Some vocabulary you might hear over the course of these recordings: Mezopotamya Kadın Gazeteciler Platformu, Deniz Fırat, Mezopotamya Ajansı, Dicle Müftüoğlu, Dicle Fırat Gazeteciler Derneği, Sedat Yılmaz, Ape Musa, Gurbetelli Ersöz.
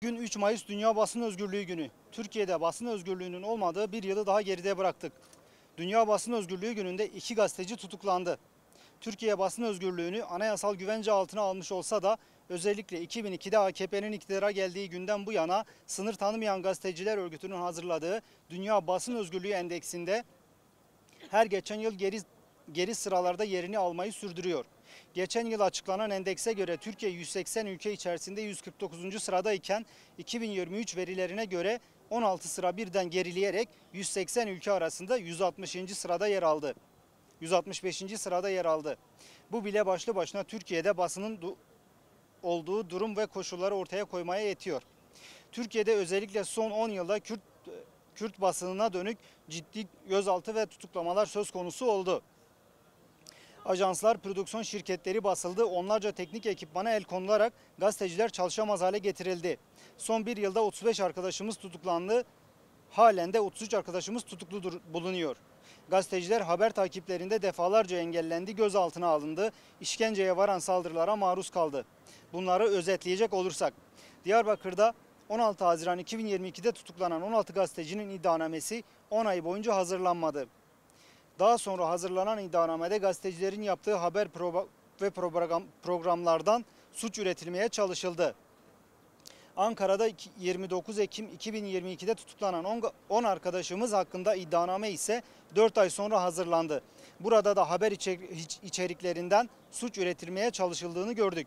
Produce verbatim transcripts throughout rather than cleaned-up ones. Gün üç Mayıs Dünya Basın Özgürlüğü Günü. Türkiye'de basın özgürlüğünün olmadığı bir yılı daha geride bıraktık. Dünya Basın Özgürlüğü Günü'nde iki gazeteci tutuklandı. Türkiye basın özgürlüğünü anayasal güvence altına almış olsa da özellikle iki bin ikide A K P'nin iktidara geldiği günden bu yana sınır tanımayan gazeteciler örgütünün hazırladığı Dünya Basın Özgürlüğü Endeksinde her geçen yıl geri, geri sıralarda yerini almayı sürdürüyor. Geçen yıl açıklanan endekse göre Türkiye yüz seksen ülke içerisinde yüz kırk dokuzuncu sırada iken iki bin yirmi üç verilerine göre on altı sıra birden gerileyerek yüz seksen ülke arasında yüz altmışıncı sırada yer aldı. yüz altmış beşinci sırada yer aldı. Bu bile başlı başına Türkiye'de basının du- olduğu durum ve koşulları ortaya koymaya yetiyor. Türkiye'de özellikle son on yılda Kürt, Kürt basınına dönük ciddi gözaltı ve tutuklamalar söz konusu oldu. Ajanslar, prodüksiyon şirketleri basıldı, onlarca teknik ekipmana el konularak gazeteciler çalışamaz hale getirildi. Son bir yılda otuz beş arkadaşımız tutuklandı, halen de otuz üç arkadaşımız tutuklu bulunuyor. Gazeteciler haber takiplerinde defalarca engellendi, gözaltına alındı, işkenceye varan saldırılara maruz kaldı. Bunları özetleyecek olursak, Diyarbakır'da on altı Haziran iki bin yirmi ikide tutuklanan on altı gazetecinin iddianamesi on ay boyunca hazırlanmadı. Daha sonra hazırlanan iddianamede gazetecilerin yaptığı haber ve programlardan suç üretilmeye çalışıldı. Ankara'da yirmi dokuz Ekim iki bin yirmi ikide tutuklanan on arkadaşımız hakkında iddianame ise dört ay sonra hazırlandı. Burada da haber içeriklerinden suç üretilmeye çalışıldığını gördük.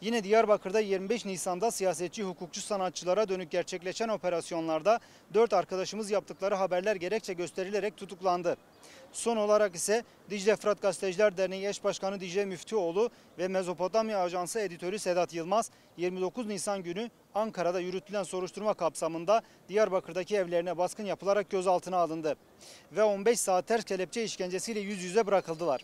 Yine Diyarbakır'da yirmi beş Nisan'da siyasetçi, hukukçu, sanatçılara dönük gerçekleşen operasyonlarda dört arkadaşımız yaptıkları haberler gerekçe gösterilerek tutuklandı. Son olarak ise Dicle Fırat Gazeteciler Derneği Eş Başkanı Dicle Müftüoğlu ve Mezopotamya Ajansı editörü Sedat Yılmaz yirmi dokuz Nisan günü Ankara'da yürütülen soruşturma kapsamında Diyarbakır'daki evlerine baskın yapılarak gözaltına alındı ve on beş saat ters kelepçe işkencesiyle yüz yüze bırakıldılar.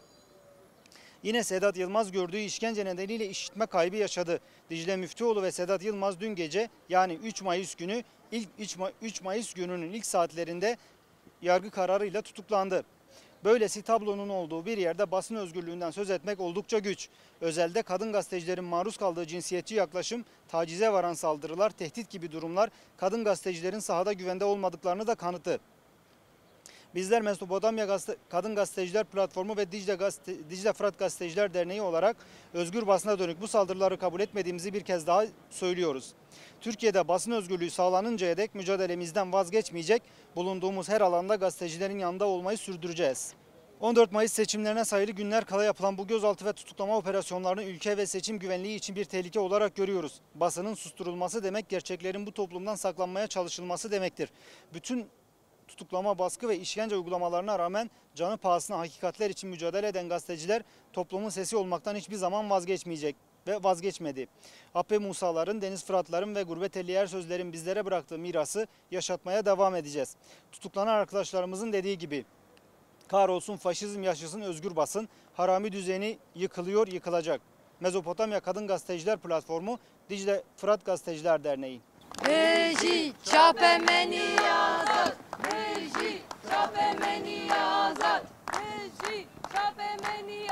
Yine Sedat Yılmaz gördüğü işkence nedeniyle işitme kaybı yaşadı. Dicle Müftüoğlu ve Sedat Yılmaz dün gece yani üç Mayıs günü ilk üç Mayıs gününün ilk saatlerinde yargı kararıyla tutuklandı. Böylesi tablonun olduğu bir yerde basın özgürlüğünden söz etmek oldukça güç. Özelde kadın gazetecilerin maruz kaldığı cinsiyetçi yaklaşım, tacize varan saldırılar, tehdit gibi durumlar kadın gazetecilerin sahada güvende olmadıklarını da kanıtı. Bizler Mezopotamya Kadın Gazeteciler Platformu ve Dicle, Gazete, Dicle Fırat Gazeteciler Derneği olarak özgür basına dönük bu saldırıları kabul etmediğimizi bir kez daha söylüyoruz. Türkiye'de basın özgürlüğü sağlanıncaya dek mücadelemizden vazgeçmeyecek, bulunduğumuz her alanda gazetecilerin yanında olmayı sürdüreceğiz. on dört Mayıs seçimlerine sayılı günler kala yapılan bu gözaltı ve tutuklama operasyonlarını ülke ve seçim güvenliği için bir tehlike olarak görüyoruz. Basının susturulması demek gerçeklerin bu toplumdan saklanmaya çalışılması demektir. Bütün tutuklama, baskı ve işkence uygulamalarına rağmen canı pahasına hakikatler için mücadele eden gazeteciler toplumun sesi olmaktan hiçbir zaman vazgeçmeyecek ve vazgeçmedi. Ape Musaların, Deniz Fıratların ve Gurbetelli Ersözlerin bizlere bıraktığı mirası yaşatmaya devam edeceğiz. Tutuklanan arkadaşlarımızın dediği gibi kahrolsun faşizm, yaşasın özgür basın, harami düzeni yıkılıyor, yıkılacak. Mezopotamya Kadın Gazeteciler Platformu, Dicle Fırat Gazeteciler Derneği. Reji çapemeni azat, reji çapemeni azat, reji çapemeni